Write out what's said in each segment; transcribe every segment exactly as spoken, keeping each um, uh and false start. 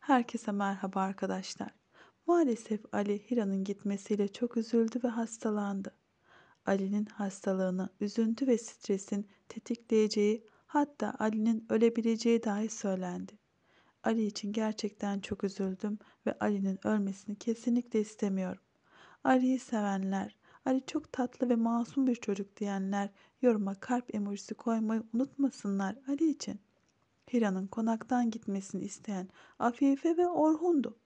Herkese merhaba arkadaşlar. Maalesef Ali Hira'nın gitmesiyle çok üzüldü ve hastalandı. Ali'nin hastalığını üzüntü ve stresin tetikleyeceği, hatta Ali'nin ölebileceği dahi söylendi. Ali için gerçekten çok üzüldüm ve Ali'nin ölmesini kesinlikle istemiyorum. Ali'yi sevenler, Ali çok tatlı ve masum bir çocuk diyenler yoruma kalp emojisi koymayı unutmasınlar Ali için. Hira'nın konaktan gitmesini isteyen Afife ve Orhun'du.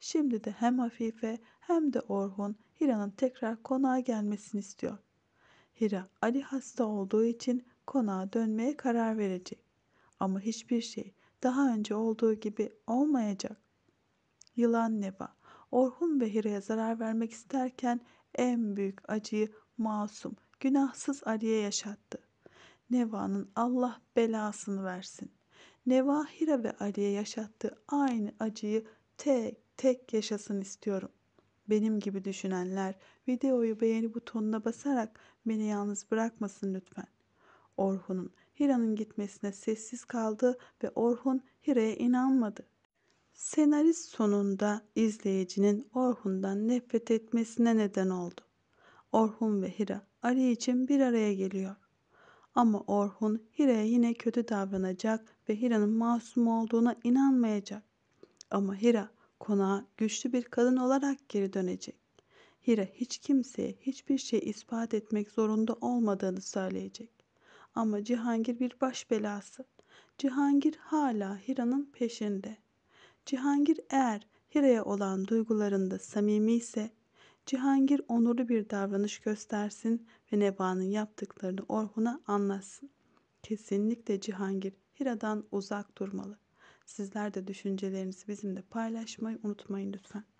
Şimdi de hem Afife hem de Orhun Hira'nın tekrar konağa gelmesini istiyor. Hira, Ali hasta olduğu için konağa dönmeye karar verecek. Ama hiçbir şey daha önce olduğu gibi olmayacak. Yılan Neva, Orhun ve Hira'ya zarar vermek isterken en büyük acıyı masum, günahsız Ali'ye yaşattı. Neva'nın Allah belasını versin. Neva, Hira ve Ali'ye yaşattığı aynı acıyı tek tek yaşasın istiyorum. Benim gibi düşünenler videoyu beğeni butonuna basarak beni yalnız bırakmasın lütfen. Orhun'un Hira'nın gitmesine sessiz kaldı ve Orhun Hira'ya inanmadı. Senarist sonunda izleyicinin Orhun'dan nefret etmesine neden oldu. Orhun ve Hira Ali için bir araya geliyor. Ama Orhun Hira'ya yine kötü davranacak ve Hira'nın masum olduğuna inanmayacak. Ama Hira konağa güçlü bir kadın olarak geri dönecek. Hira hiç kimseye hiçbir şey ispat etmek zorunda olmadığını söyleyecek. Ama Cihangir bir baş belası. Cihangir hala Hira'nın peşinde. Cihangir eğer Hira'ya olan duygularında samimi ise, Cihangir onurlu bir davranış göstersin ve Neva'nın yaptıklarını Orhun'a anlatsın. Kesinlikle Cihangir Hira'dan uzak durmalı. Sizler de düşüncelerinizi bizimle paylaşmayı unutmayın lütfen.